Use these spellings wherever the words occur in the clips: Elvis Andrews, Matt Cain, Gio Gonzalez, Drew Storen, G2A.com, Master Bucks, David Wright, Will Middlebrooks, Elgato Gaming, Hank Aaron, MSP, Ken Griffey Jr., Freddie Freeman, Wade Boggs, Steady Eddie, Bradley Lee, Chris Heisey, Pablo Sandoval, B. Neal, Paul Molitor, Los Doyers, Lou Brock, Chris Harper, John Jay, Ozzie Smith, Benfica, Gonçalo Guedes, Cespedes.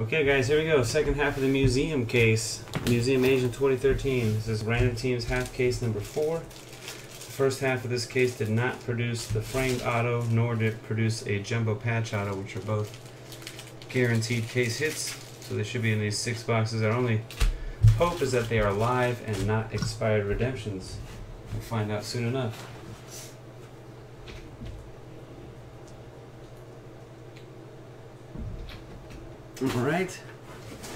Okay guys, here we go. Second half of the museum case. Museum Asian 2013. This is Random Teams half case number 4. The first half of this case did not produce the framed auto, nor did it produce a jumbo patch auto, which are both guaranteed case hits. So they should be in these 6 boxes. Our only hope is that they are live and not expired redemptions. We'll find out soon enough. Alright,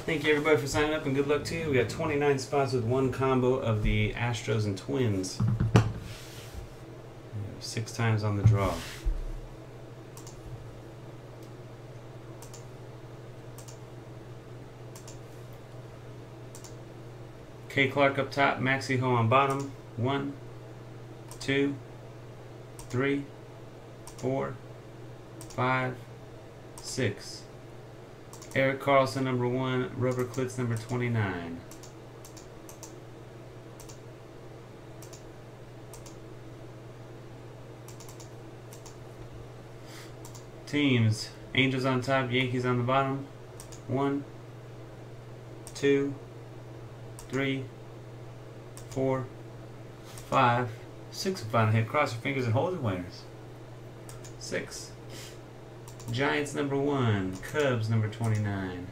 thank you everybody for signing up and good luck to you. We got 29 spots with 1 combo of the Astros and Twins. 6 times on the draw. K. Clark up top, Maxie Ho on bottom. 1, 2, 3, 4, 5, 6. Eric Carlson, number 1. Rubber Clitz, number 29. Teams. Angels on top, Yankees on the bottom. 1, 2, 3, 4, 5, 6 final hit. Cross your fingers and hold your winners. 6. Giants number 1, Cubs number 29.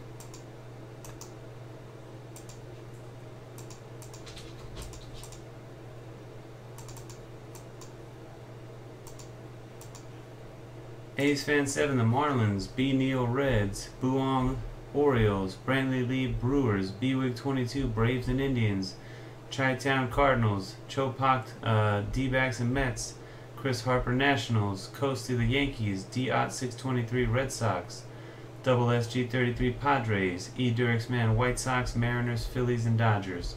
A's fan 7, the Marlins, B. Neal Reds, Buong Orioles, Bradley Lee Brewers, B Wig 22 Braves and Indians, Chi-Town Cardinals, Chopak D-backs and Mets. Chris Harper Nationals, Coasty the Yankees, D-Ott 623 Red Sox, Double S. G. 33 Padres, E-Durick's man White Sox, Mariners, Phillies, and Dodgers,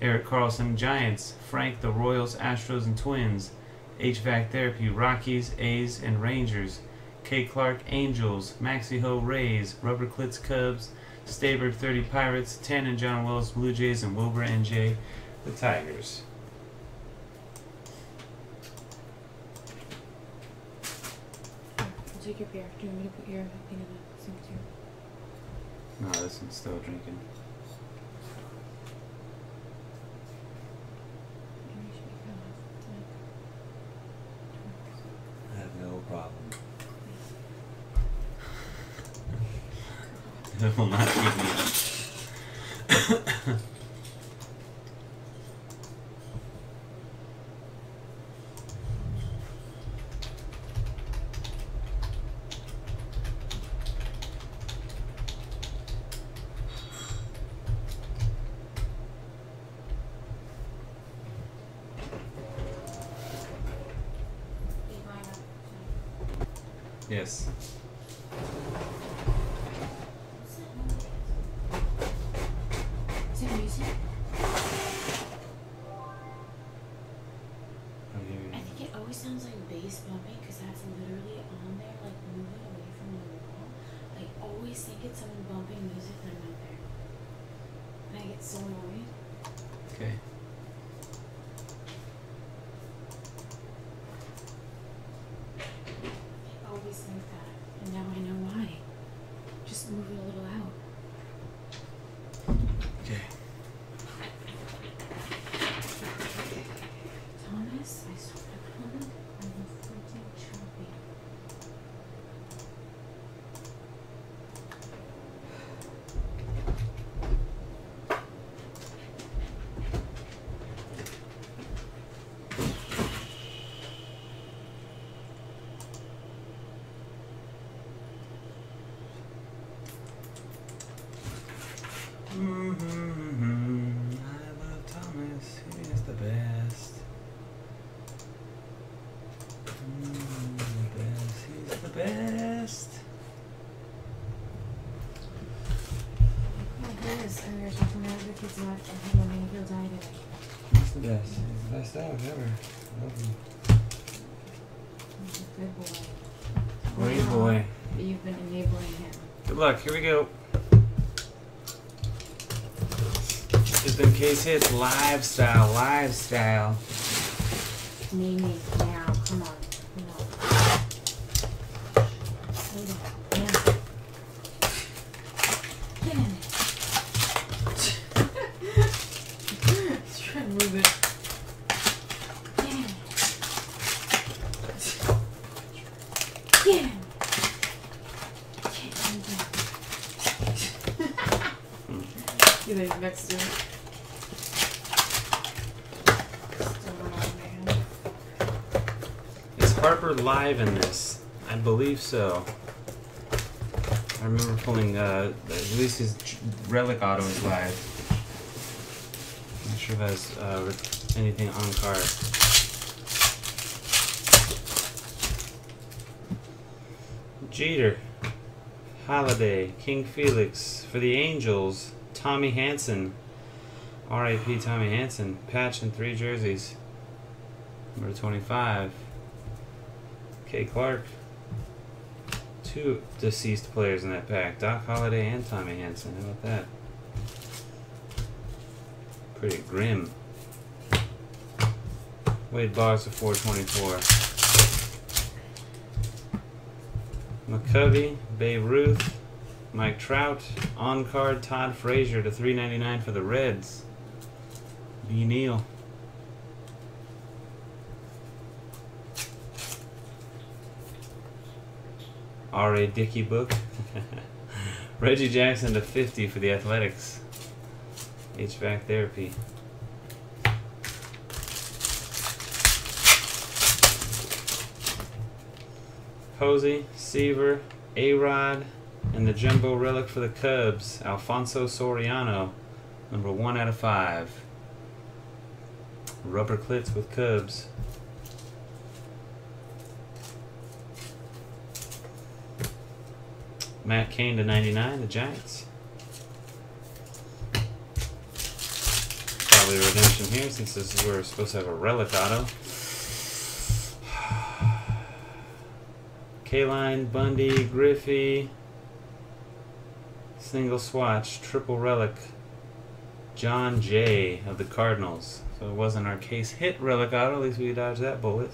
Eric Carlson Giants, Frank the Royals, Astros, and Twins, HVAC Therapy Rockies, A's, and Rangers, K. Clark Angels, Maxie Ho Rays, Rubber Clitz Cubs, Stabird 30 Pirates, Tan and John Wells Blue Jays, and Wilbur N.J. the Tigers. Take your beer. Do you want me to put your thing in the sink too? No, this one's still drinking. I have no problem. It will not keep me up. Yes. Is it music? I think it always sounds like bass bumping because that's literally on there, like moving away from the wall. I always think it's someone bumping music and I'm not there. And I get so annoyed. Okay. Look, here we go. It's been case hits, lifestyle. Mimi, now, come on. Come on. You think next to it? Is Harper live in this? I believe so. I remember pulling, at least his Relic Auto is live. I'm not sure if that's anything on card. Jeter, Holiday, King Felix, for the Angels, Tommy Hansen, R.I.P. Tommy Hansen, patch in 3 jerseys, number 25, K. Clark, 2 deceased players in that pack, Doc Holliday and Tommy Hansen, how about that? Pretty grim. Wade Boggs of 424. McCovey, Babe Ruth, Mike Trout, on card Todd Frazier to 399 for the Reds. B. Neal. R. A. Dickey book. Reggie Jackson to 50 for the Athletics. HVAC Therapy. Posey, Seaver, A. Rod, and the jumbo relic for the Cubs, Alfonso Soriano, number 1/5. Rubber Clitz with Cubs. Matt Cain to 99, the Giants. Probably redemption here since this is where we're supposed to have a relic auto. K-Line, Bundy, Griffey, single swatch, triple relic, John Jay of the Cardinals. So it wasn't our case hit relic auto, at least we dodged that bullet.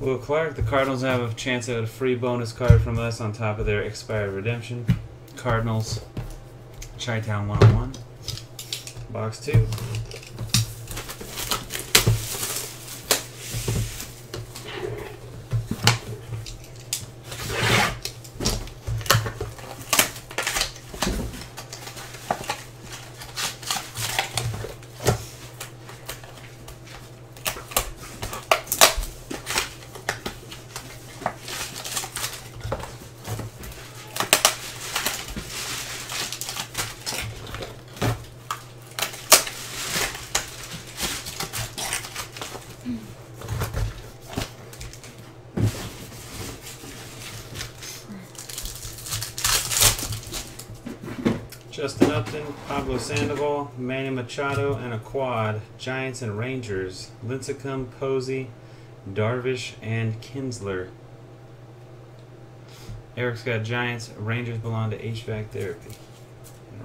Will Clark, the Cardinals have a chance at a free bonus card from us on top of their expired redemption. Cardinals, Chi-Town 101, box 2. Justin Upton, Pablo Sandoval, Manny Machado, and a quad, Giants and Rangers, Lincecum, Posey, Darvish, and Kinsler. Eric's got Giants, Rangers belong to HVAC Therapy.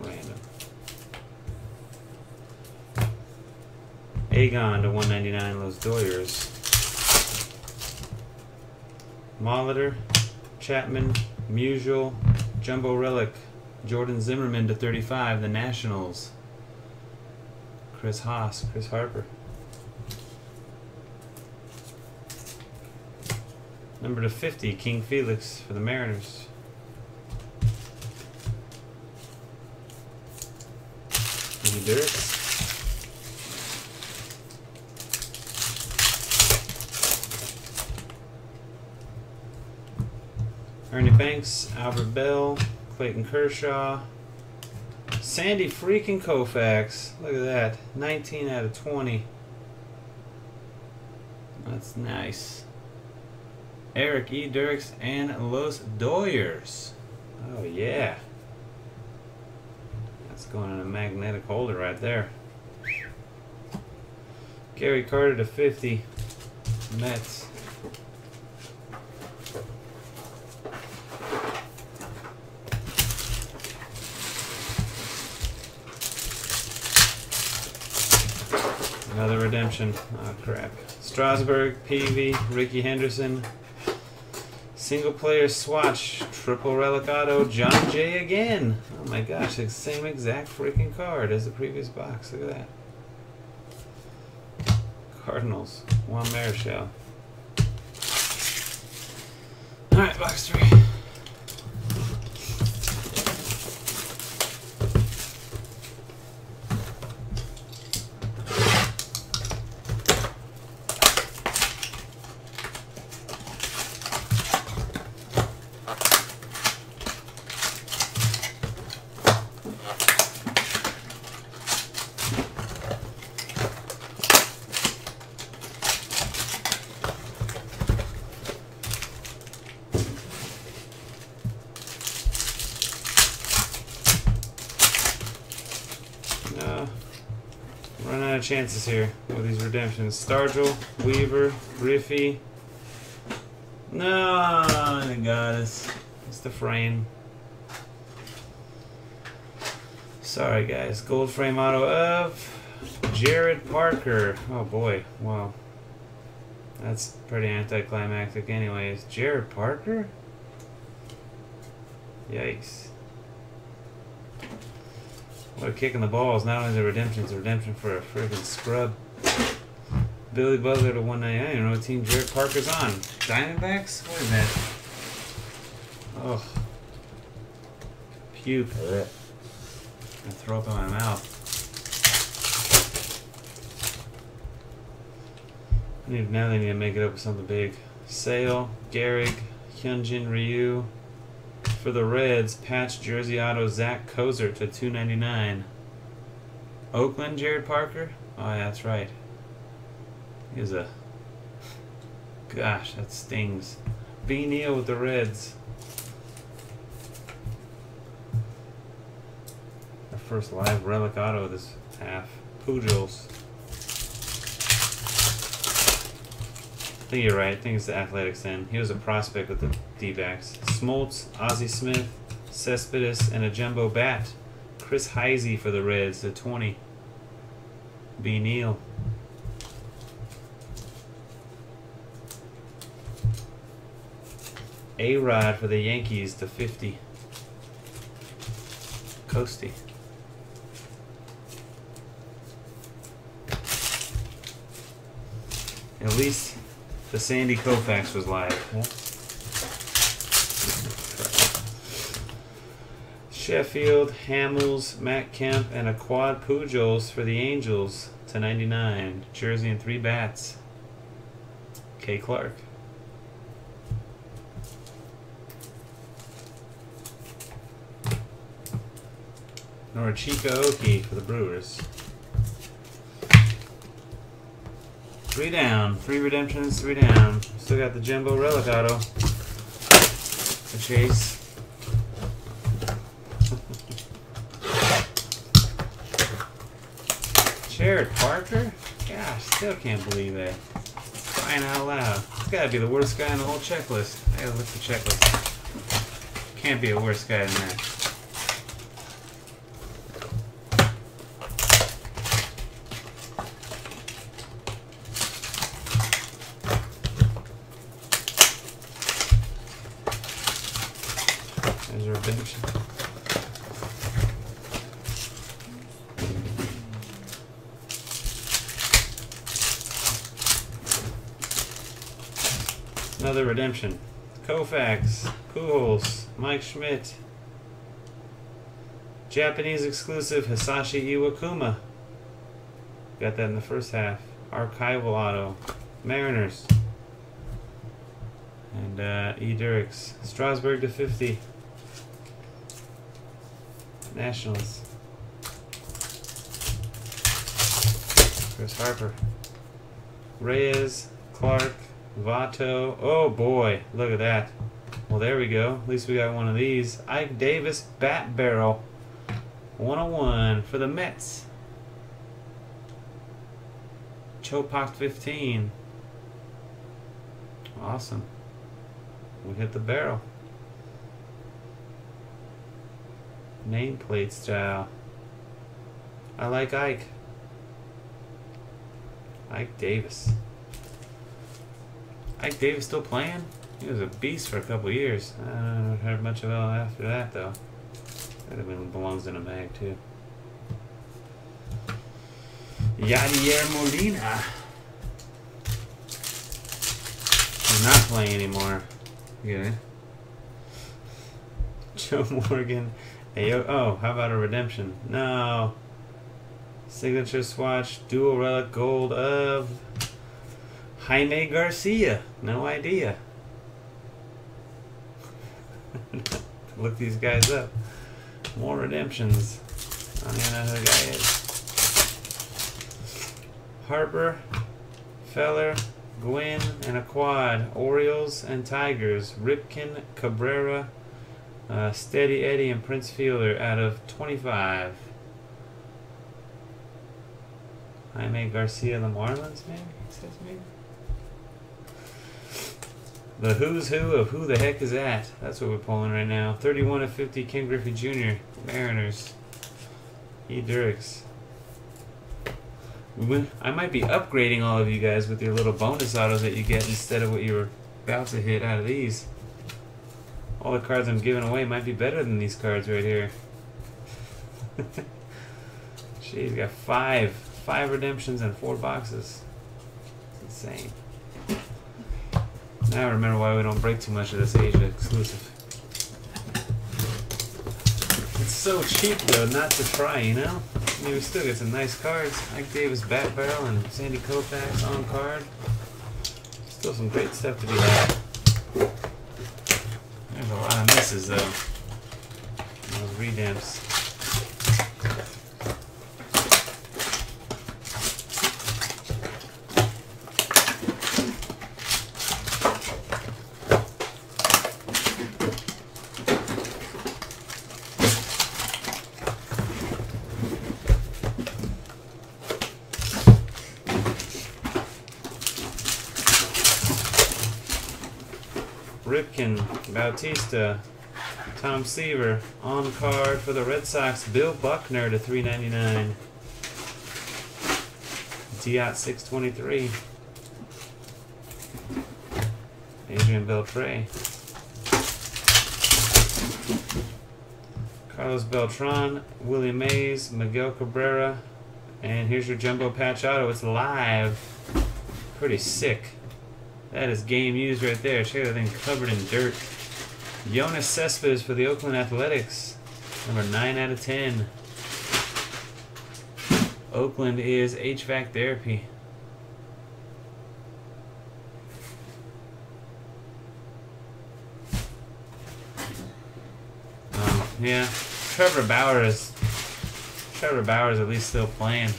Random. Agon to 199, Los Doyers. Molitor, Chapman, Musial, Jumbo Relic. Jordan Zimmerman to 35, the Nationals. Chris Haas, Chris Harper. Number to 50, King Felix for the Mariners. E-Durick's. Ernie Banks, Albert Bell. Clayton Kershaw, Sandy freaking Koufax, look at that, 19/20, that's nice. Eric, E-Durick's, and Los Doyers, oh yeah, that's going in a magnetic holder right there. Gary Carter to 50, Mets. Another redemption. Oh, crap. Strasburg, Peavy, Ricky Henderson. Single player swatch. Triple relic auto. John Jay again. Oh my gosh, the same exact freaking card as the previous box. Look at that. Cardinals. Juan Marichal. Alright, box 3. of chances here with these redemptions. Stargell, Weaver, Griffey. No, I got us. It's the frame. Sorry, guys. Gold frame auto of Jarrod Parker. Oh, boy. Wow. That's pretty anticlimactic anyways. Jarrod Parker? Yikes. What a kick in the balls. Not only the redemption, it's a redemption for a friggin' scrub. Billy Butler to 199. I don't know what team Jarrod Parker's on. Diamondbacks? What is that? Ugh. Puke. Ugh. I throw up in my mouth. Now they need to make it up with something big. Sale, Gehrig, Hyunjin Ryu. For the Reds, patch jersey auto Zach Kozer to 299. Oakland, Jarrod Parker? Oh, yeah, that's right. He's a... Gosh, that stings. B. Neal with the Reds. Our first live relic auto of this half. Pujols. I think you're right. I think it's the Athletics then. He was a prospect with the D-backs. Smoltz, Ozzie Smith, Cespedes, and a jumbo bat. Chris Heisey for the Reds, the 20. B. Neal. A. Rod for the Yankees, the 50. Coasty. At least... The Sandy Koufax was live. Huh? Sheffield, Hamels, Matt Kemp, and a quad Pujols for the Angels to 99. Jersey and 3 bats. K. Clark. Norachika Oki for the Brewers. 3 down. 3 redemptions, 3 down. Still got the Jumbo Relic Auto. The Chase. Jarrod Parker? Gosh, still can't believe that. Crying out loud. It's gotta be the worst guy on the whole checklist. I gotta look at the checklist. Can't be a worse guy than that. Another redemption. Koufax, Pujols, Mike Schmidt. Japanese exclusive Hisashi Iwakuma. Got that in the first half. Archival auto. Mariners. And E-Durick's. Strasburg to 50. Nationals. Chris Harper. Reyes, Clark. Votto. Oh, boy. Look at that. Well, there we go. At least we got one of these. Ike Davis Bat Barrel. 101 for the Mets. Chopak 15. Awesome. We hit the barrel. Nameplate style. I like Ike. Ike Davis. Ike Davis still playing? He was a beast for a couple years. I don't heard much about after that, though. That belongs in a bag, too. Yadier Molina. He's not playing anymore. Yeah. Joe Morgan. Hey, oh, how about a redemption? No. Signature swatch. Dual relic gold of... Jaime Garcia, no idea. Look these guys up. More redemptions. I don't even know who the guy is. Harper, Feller, Gwynn, and a quad. Orioles and Tigers. Ripken, Cabrera, Steady Eddie, and Prince Fielder out of 25. Jaime Garcia, the Marlins, maybe? Says maybe. The who's who of who the heck is that? That's what we're pulling right now. 31 of 50, Ken Griffey Jr., Mariners. E-Durick's. I might be upgrading all of you guys with your little bonus autos that you get instead of what you were about to hit out of these. All the cards I'm giving away might be better than these cards right here. Jeez, we got five redemptions and 4 boxes. It's insane. Now I remember why we don't break too much of this Asia exclusive. It's so cheap though not to try, you know? I mean, we still get some nice cards. Ike Davis Bat Barrel and Sandy Koufax on card. Still some great stuff to be had. There's a lot of misses though. Those redempts. Ripken, Bautista, Tom Seaver, on card for the Red Sox, Bill Buckner to $3.99. D-Ott 623. Adrian Beltre. Carlos Beltran, Willie Mays, Miguel Cabrera, and here's your jumbo patch auto. It's live. Pretty sick. That is game used right there. Check that thing covered in dirt. Jonas Cespedes for the Oakland Athletics. Number 9 out of 10. Oakland is HVAC Therapy. Yeah, Trevor Bauer is at least still playing.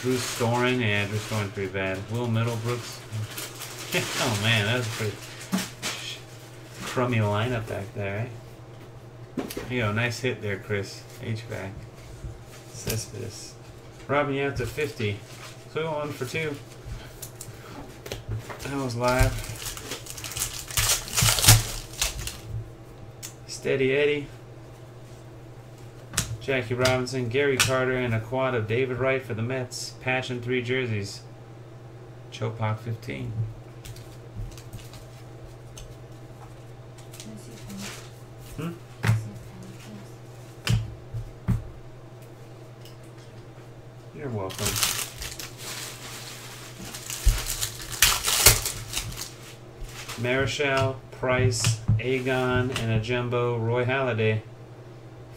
Drew Storen, yeah, Drew Storen's pretty bad. Will Middlebrooks. Oh man, that was a pretty crummy lineup back there, eh? You know, nice hit there, Chris. HVAC. Cespedes. Robin, you have to 50. So we went 1 for 2. That was live. Steady Eddie. Jackie Robinson, Gary Carter, and a quad of David Wright for the Mets. Patch and 3 jerseys. Chopak 15. You're welcome. Marichal, Price, Agon, and a jumbo Roy Halladay.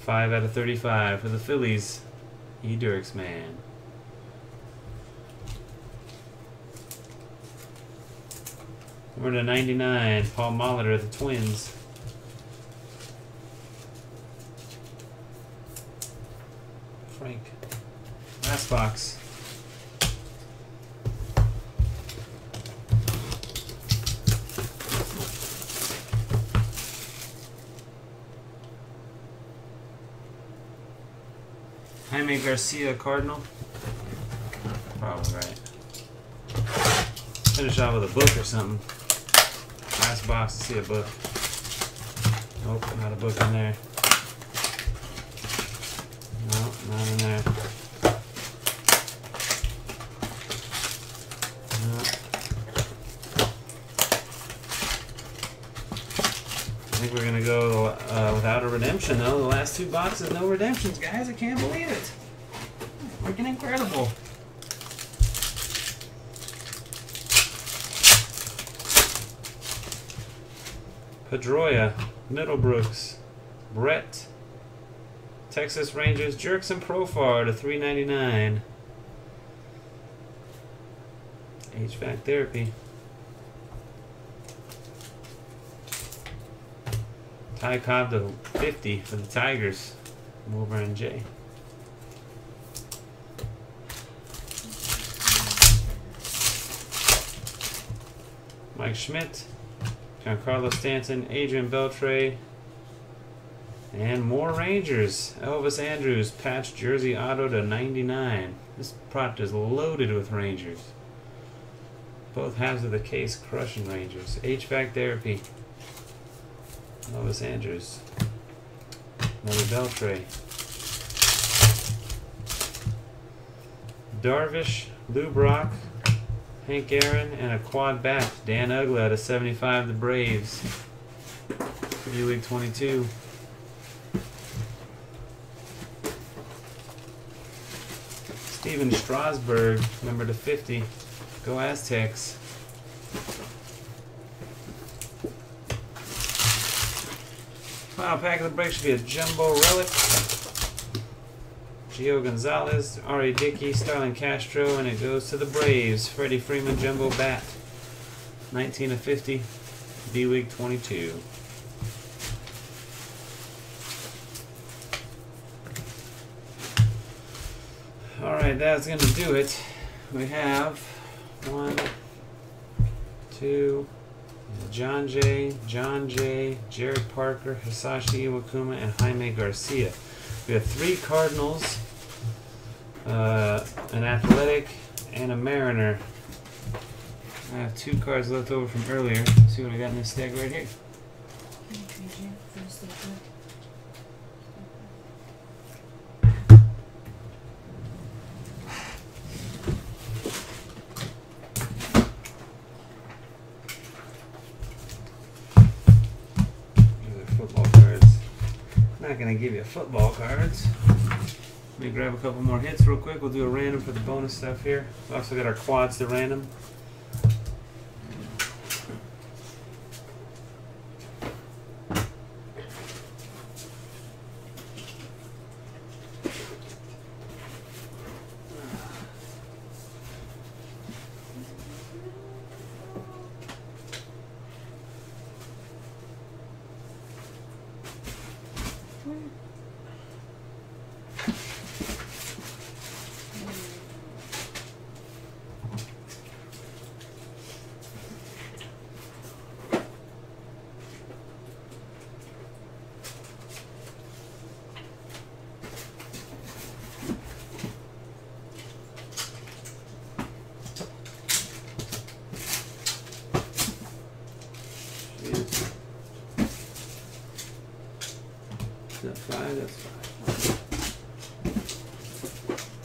5 out of 35 for the Phillies. E-Durick's man. We're to 99. Paul Molitor, the Twins. Frank. Last box. Jaime Garcia, Cardinal. Probably right. Finish off with a book or something. Last box to see a book. Nope, not a book in there. Nope, not in there. Nope. I think we're going to go without a redemption, though. The last 2 boxes, no redemptions, guys. I can't believe it. Freaking incredible. Pedroia, Middlebrooks, Brett, Texas Rangers, Jerks and Profar to $3.99. HVAC Therapy. Ty Cobb to 50 for the Tigers. Wilbur and Jay. Mike Schmidt, Giancarlo Stanton, Adrian Beltre, And more Rangers. Elvis Andrews, patch jersey auto to 99. This product is loaded with Rangers. Both halves of the case crushing Rangers. HVAC Therapy. Elvis Andrews. Another Beltre. Darvish, Lou Brock, Hank Aaron, and a quad bat. Dan Ugla out of 75, the Braves. B Wig 22. Steven Strasburg, number to 50. Go Aztecs. Final pack of the break should be a jumbo relic. Gio Gonzalez, R. A. Dickey, Starlin Castro, and it goes to the Braves. Freddie Freeman, jumbo bat, 19 of 50, B Wig 22. All right, that's going to do it. We have one, two, John Jay, Jarrod Parker, Hisashi Iwakuma, and Jaime Garcia. We have three Cardinals, an Athletic, and a Mariner. I have two cards left over from earlier. Let's see what I got in this stack right here. Gonna give you football cards. Let me grab a couple more hits real quick. We'll do a random for the bonus stuff here. We also got our quads to random. That's fine.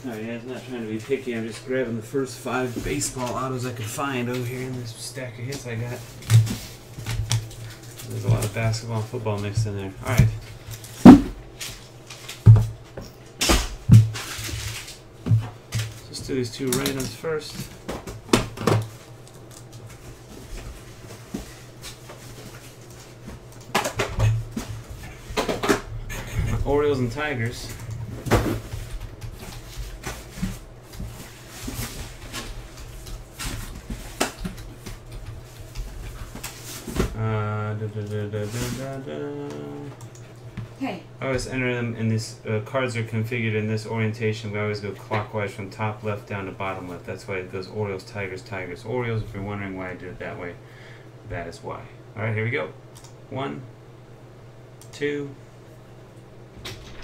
Alright, yeah, I'm not trying to be picky. I'm just grabbing the first five baseball autos I could find over here in this stack of hits I got. There's a lot of basketball and football mixed in there. Alright. Let's do these two randoms first. Orioles and Tigers. Hey. I always enter them in this. Cards are configured in this orientation. We always go clockwise from top left down to bottom left. That's why it goes Orioles, Tigers, Tigers, Orioles. If you're wondering why I did it that way, that is why. All right, here we go. 1, 2.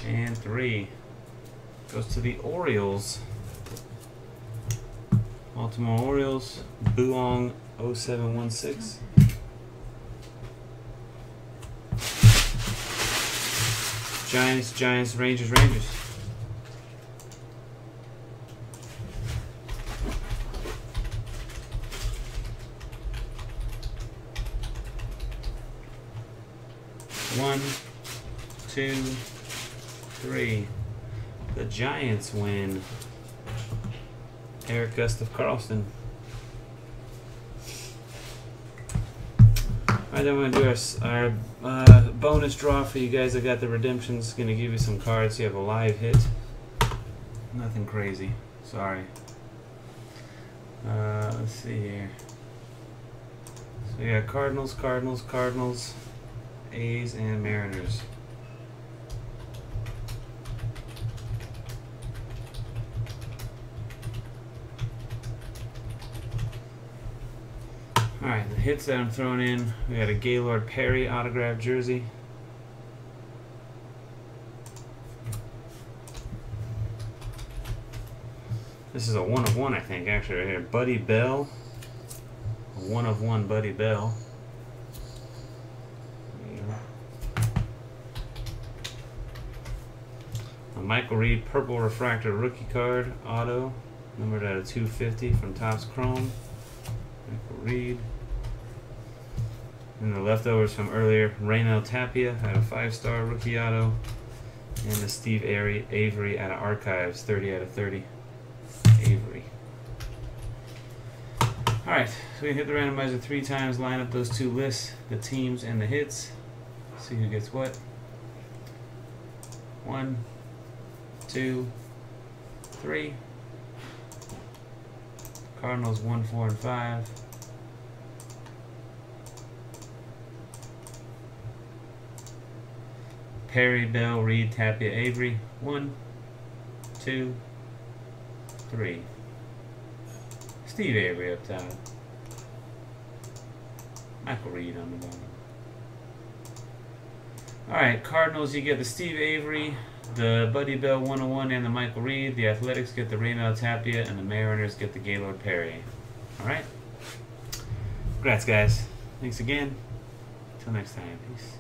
And 3 goes to the Orioles. Baltimore Orioles, Buong 0716. Giants, Rangers. One, two, 3. The Giants win. Eric Gustav Carlson. Alright, then we're going to do our bonus draw for you guys. I got the redemptions. Going to give you some cards. You have a live hit. Nothing crazy. Sorry. Let's see here. So we got Cardinals, A's, and Mariners. Alright, the hits that I'm throwing in, we got a Gaylord Perry autographed jersey. This is a one-of-one, I think, actually, right here. Buddy Bell. A one-of-one Buddy Bell. There you go. A Michael Reed Purple Refractor Rookie Card Auto. Numbered out of 250 from Topps Chrome. Michael Reed. And the leftovers from earlier, Rainel Tapia out of 5-star Rookie Auto. And the Steve Avery out of Archives, 30 out of 30. Avery. Alright, so we hit the randomizer 3 times, line up those two lists, the teams and the hits. See who gets what. 1, 2, 3. Cardinals 1, 4, and 5. Perry, Bell, Reed, Tapia, Avery. 1, 2, 3. Steve Avery up top. Michael Reed on the bottom. Alright, Cardinals, you get the Steve Avery, the Buddy Bell 101, and the Michael Reed. The Athletics get the Raymel Tapia, and the Mariners get the Gaylord Perry. Alright? Congrats, guys. Thanks again. Until next time. Peace.